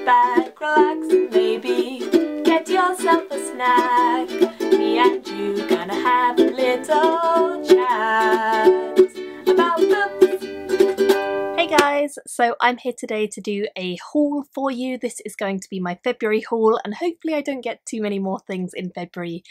sit back, relax, maybe get yourself a snack. Me and you gonna have a little chat about books. Hey guys, so I'm here today to do a haul for you. This is going to be my February haul, and hopefully I don't get too many more things in February,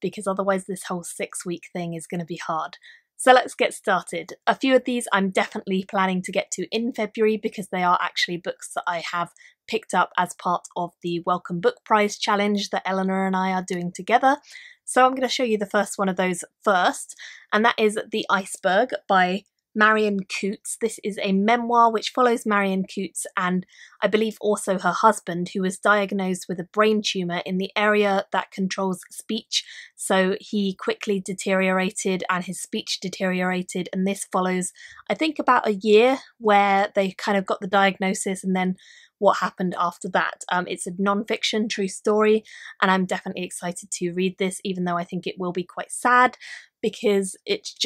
because otherwise this whole 6-week thing is going to be hard. So let's get started. A few of these I'm definitely planning to get to in February because they are actually books that I have picked up as part of the Welcome Book Prize challenge that Eleanor and I are doing together. So I'm going to show you the first one of those first, and that is The Iceberg by Marion Coutts. This is a memoir which follows Marion Coutts and I believe also her husband, who was diagnosed with a brain tumour in the area that controls speech. So he quickly deteriorated and his speech deteriorated, and this follows I think about a year where they kind of got the diagnosis and then what happened after that. It's a non-fiction true story, and I'm definitely excited to read this, even though I think it will be quite sad, because it's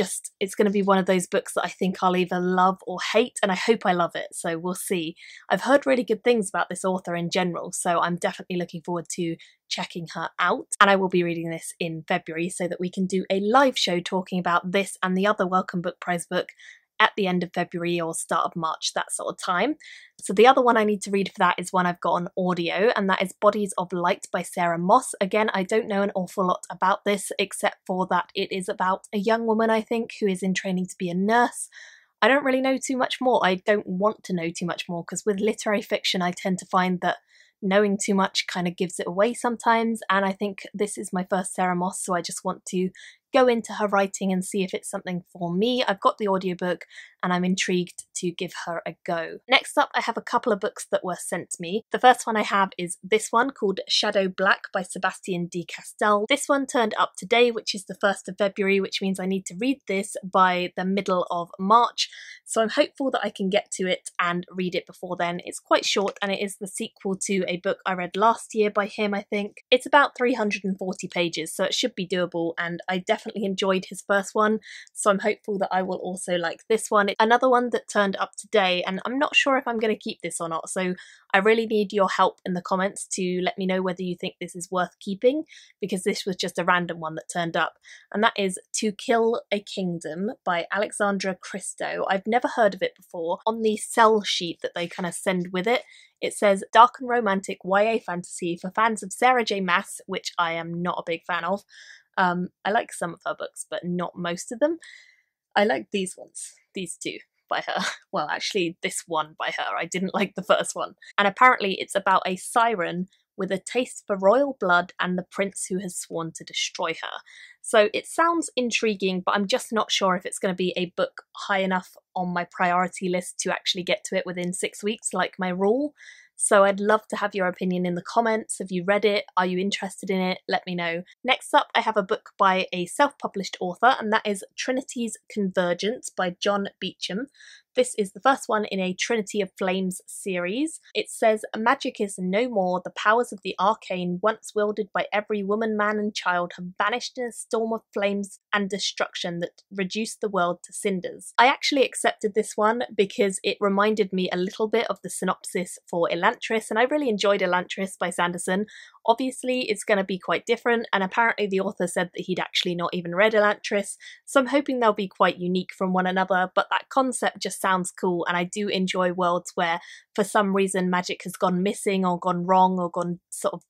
going to be one of those books that I think I'll either love or hate, and I hope I love it, so we'll see. I've heard really good things about this author in general, so I'm definitely looking forward to checking her out, and I will be reading this in February so that we can do a live show talking about this and the other Welcome Book Prize book at the end of February or start of March, that sort of time. So the other one I need to read for that is one I've got on audio, and that is Bodies of Light by Sarah Moss. Again, I don't know an awful lot about this except for that it is about a young woman, I think, who is in training to be a nurse. I don't really know too much more. I don't want to know too much more, because with literary fiction I tend to find that knowing too much kind of gives it away sometimes, and I think this is my first Sarah Moss, so I just want to go into her writing and see if it's something for me. I've got the audiobook and I'm intrigued to give her a go. Next up, I have a couple of books that were sent me. The first one I have is this one called Shadow Black by Sebastian de Castell. This one turned up today, which is the 1st of February, which means I need to read this by the middle of March. So I'm hopeful that I can get to it and read it before then. It's quite short, and it is the sequel to a book I read last year by him, I think. It's about 340 pages, so it should be doable, and I definitely enjoyed his first one, so I'm hopeful that I will also like this one. It's another one that turned up today, and I'm not sure if I'm going to keep this or not, so I really need your help in the comments to let me know whether you think this is worth keeping, because this was just a random one that turned up, and that is To Kill a Kingdom by Alexandra Christo. I've never heard of it before. On the sell sheet that they kind of send with it, it says dark and romantic YA fantasy for fans of Sarah J. Maas, which I am not a big fan of. I like some of her books, but not most of them. I like these ones, these two by her. Well, actually this one by her. I didn't like the first one. And apparently it's about a siren with a taste for royal blood and the prince who has sworn to destroy her. So it sounds intriguing, but I'm just not sure if it's going to be a book high enough on my priority list to actually get to it within 6 weeks, like my rule. So I'd love to have your opinion in the comments. Have you read it? Are you interested in it? Let me know. Next up, I have a book by a self-published author, and that is Trinity's Convergence by John Beecham. This is the first one in a Trinity of Flames series. It says, magic is no more. The powers of the arcane, once wielded by every woman, man and child, have vanished in a storm of flames and destruction that reduced the world to cinders. I actually accepted this one because it reminded me a little bit of the synopsis for Elantris, and I really enjoyed Elantris by Sanderson. Obviously, it's going to be quite different, and apparently the author said that he'd actually not even read Elantris, so I'm hoping they'll be quite unique from one another, but that concept just sounds cool, and I do enjoy worlds where for some reason magic has gone missing or gone wrong or gone sort of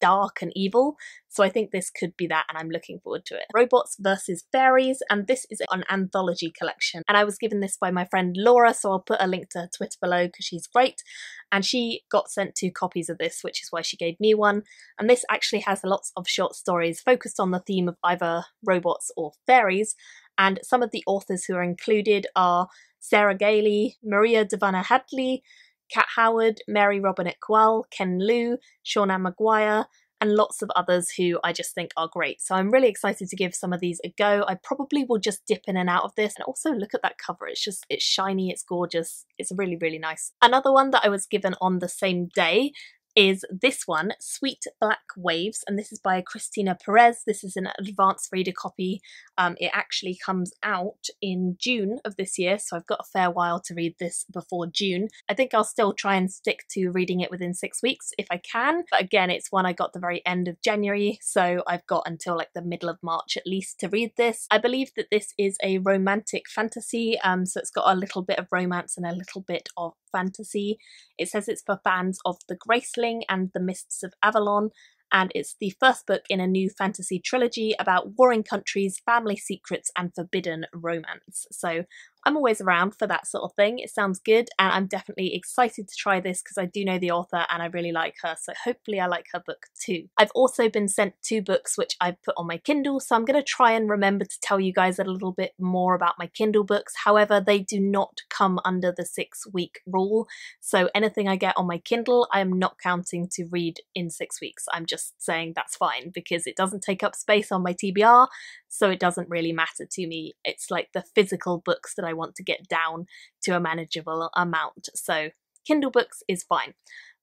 dark and evil, so I think this could be that, and I'm looking forward to it. Robots versus Fairies, and this is an anthology collection, and I was given this by my friend Laura, so I'll put a link to her Twitter below because she's great, and she got sent 2 copies of this, which is why she gave me one, and this actually has lots of short stories focused on the theme of either robots or fairies, and some of the authors who are included are Sarah Gailey, Maria Dahvana Headley, Kat Howard, Mary Robinette Kowal, Ken Liu, Seanan McGuire, and lots of others who I just think are great. So I'm really excited to give some of these a go. I probably will just dip in and out of this, and also look at that cover. It's shiny, it's gorgeous, it's really, really nice. Another one that I was given on the same day is this one, Sweet Black Waves, and this is by Christina Perez. This is an advanced reader copy. It actually comes out in June of this year, so I've got a fair while to read this before June. I think I'll still try and stick to reading it within 6 weeks if I can, but again, it's one I got the very end of January, so I've got until like the middle of March at least to read this. I believe that this is a romantic fantasy, so it's got a little bit of romance and a little bit of fantasy. It says it's for fans of the Graceling and the Mists of Avalon, and it's the first book in a new fantasy trilogy about warring countries, family secrets, and forbidden romance. So I'm always around for that sort of thing. It sounds good, and I'm definitely excited to try this because I do know the author and I really like her, so hopefully I like her book too. I've also been sent 2 books which I've put on my Kindle, so I'm going to try and remember to tell you guys a little bit more about my Kindle books. However, they do not come under the 6-week rule, so anything I get on my Kindle I am not counting to read in 6 weeks. I'm just saying that's fine because it doesn't take up space on my TBR, so it doesn't really matter to me. It's like the physical books that I want to get down to a manageable amount, so Kindle books is fine.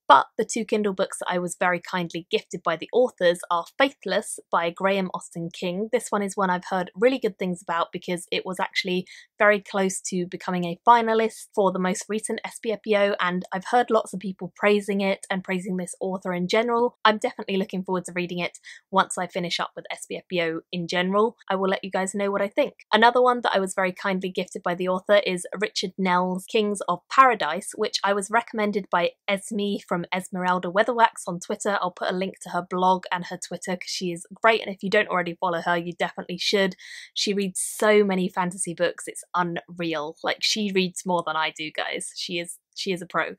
But the 2 Kindle books that I was very kindly gifted by the authors are Faithless by Graham Austin King. This one is one I've heard really good things about because it was actually very close to becoming a finalist for the most recent SPFBO, and I've heard lots of people praising it and praising this author in general. I'm definitely looking forward to reading it once I finish up with SPFBO in general. I will let you guys know what I think. Another one that I was very kindly gifted by the author is Richard Nell's Kings of Paradise, which I was recommended by Esme from Esmeralda Weatherwax on Twitter. I'll put a link to her blog and her Twitter because she is great, and if you don't already follow her you definitely should. She reads so many fantasy books, it's unreal. Like, she reads more than I do, guys. She is a pro.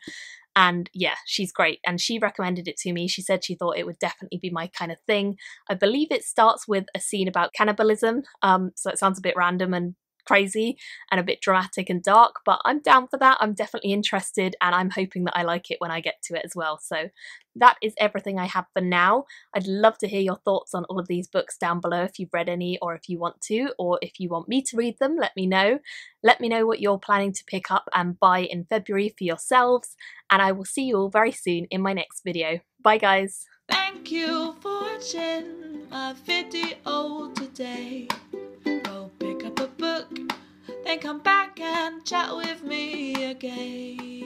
And yeah, she's great, and she recommended it to me. She said she thought it would definitely be my kind of thing. I believe it starts with a scene about cannibalism, so it sounds a bit random and crazy and a bit dramatic and dark, but I'm down for that. I'm definitely interested, and I'm hoping that I like it when I get to it as well. So that is everything I have for now. I'd love to hear your thoughts on all of these books down below if you've read any, or if you want to, or if you want me to read them, let me know. Let me know what you're planning to pick up and buy in February for yourselves, and I will see you all very soon in my next video. Bye guys. Thank you for watching my video today. Book, then come back and chat with me again.